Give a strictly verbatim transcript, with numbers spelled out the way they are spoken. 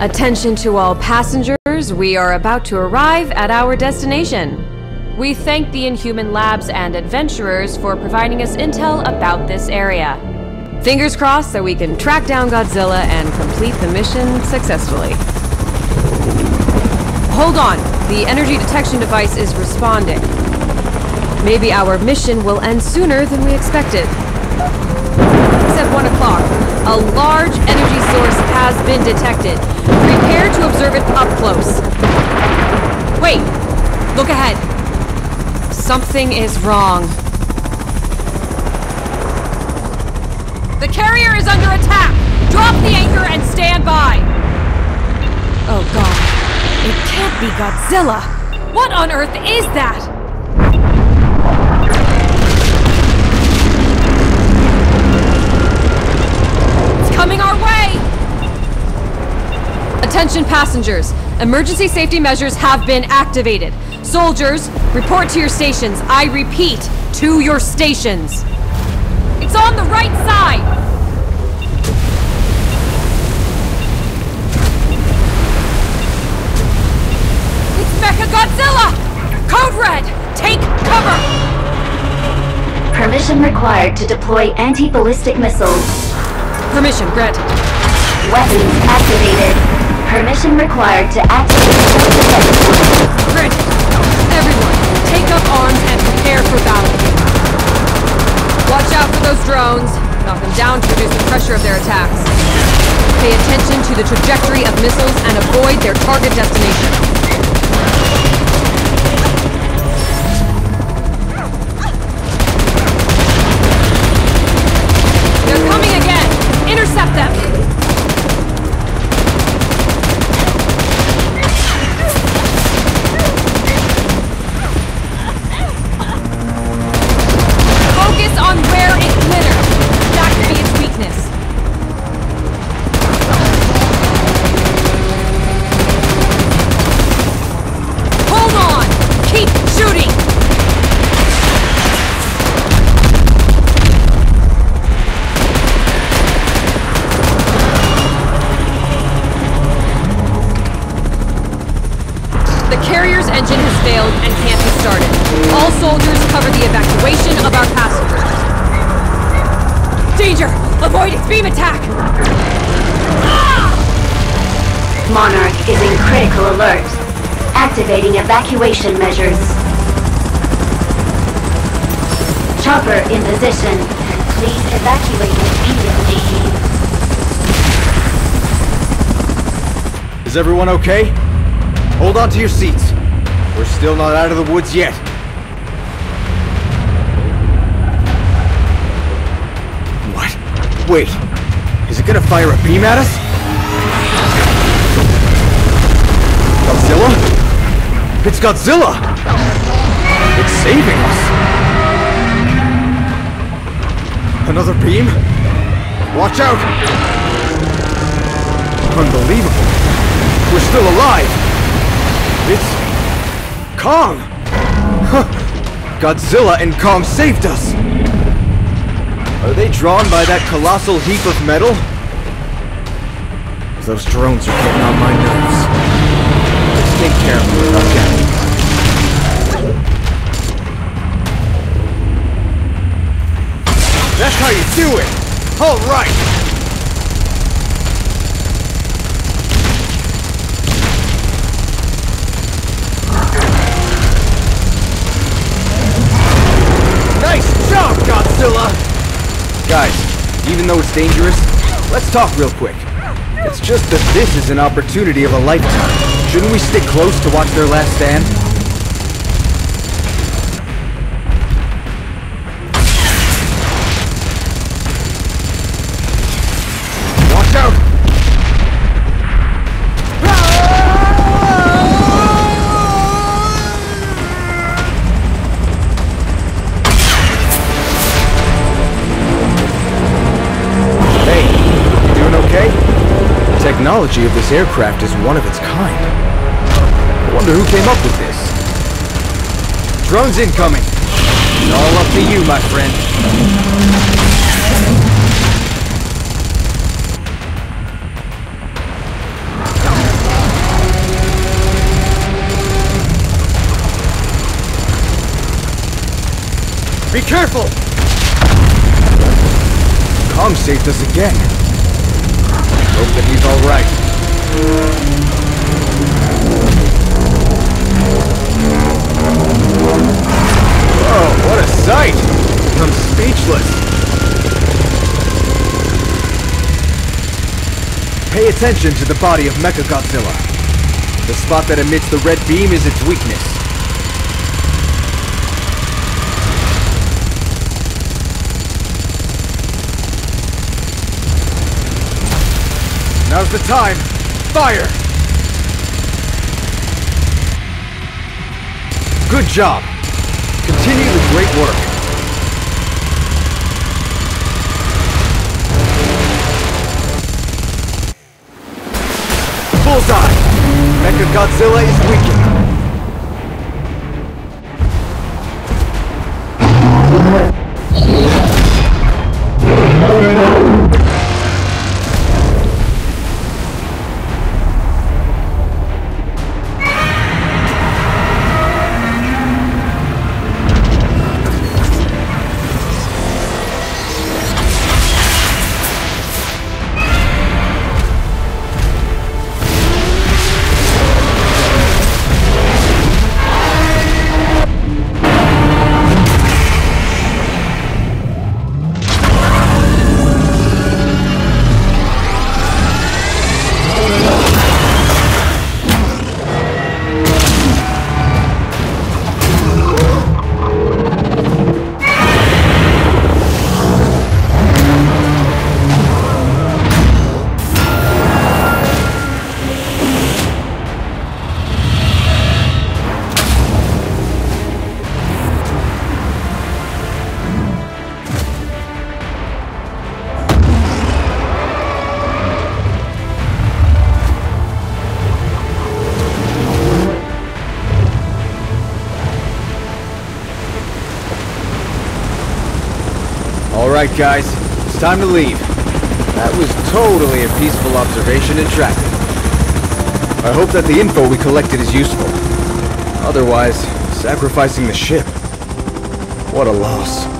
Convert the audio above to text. Attention to all passengers, we are about to arrive at our destination. We thank the Inhuman Labs and adventurers for providing us intel about this area. Fingers crossed that we can track down Godzilla and complete the mission successfully. Hold on, the energy detection device is responding. Maybe our mission will end sooner than we expected. It's at one o'clock. A large energy source has been detected. Prepare to observe it up close. Wait! Look ahead! Something is wrong. The carrier is under attack! Drop the anchor and stand by! Oh god. It can't be Godzilla! What on earth is that? Coming our way! Attention passengers, emergency safety measures have been activated. Soldiers, report to your stations. I repeat, to your stations. It's on the right side! It's Mechagodzilla! Code Red, take cover! Permission required to deploy anti-ballistic missiles. Permission granted. Weapons activated. Permission required to activate self-defense. Granted. Everyone, take up arms and prepare for battle. Watch out for those drones. Knock them down to reduce the pressure of their attacks. Pay attention to the trajectory of missiles and avoid their target destination. They're coming again! Intercept them! Focus on where it glitters. That could be its weakness. Hold on! Keep shooting! Engine has failed and can't be started. All soldiers cover the evacuation of our passengers. Danger! Avoid its beam attack! Ah! Monarch is in critical alert. Activating evacuation measures. Chopper in position. Please evacuate immediately. Is everyone okay? Hold on to your seats. We're still not out of the woods yet. What? Wait, is it gonna fire a beam at us? Godzilla? It's Godzilla! It's saving us! Another beam? Watch out! Unbelievable! We're still alive! It's... Kong! Huh. Godzilla and Kong saved us! Are they drawn by that colossal heap of metal? Those drones are getting on my nerves. Let's take care of them without them. That's how you do it! Alright! Guys, even though it's dangerous, let's talk real quick. It's just that this is an opportunity of a lifetime. Shouldn't we stick close to watch their last stand? Watch out! The technology of this aircraft is one of its kind. I wonder who came up with this. Drones incoming! It's all up to you, my friend. Be careful! Kong saved us again. Hope that he's alright. Whoa, what a sight! I'm speechless. Pay attention to the body of Mechagodzilla. The spot that emits the red beam is its weakness. Now's the time! Fire! Good job! Continue the great work! Bullseye! Mechagodzilla is weakened! Alright guys, it's time to leave. That was totally a peaceful observation and tracking. I hope that the info we collected is useful. Otherwise, sacrificing the ship. What a loss.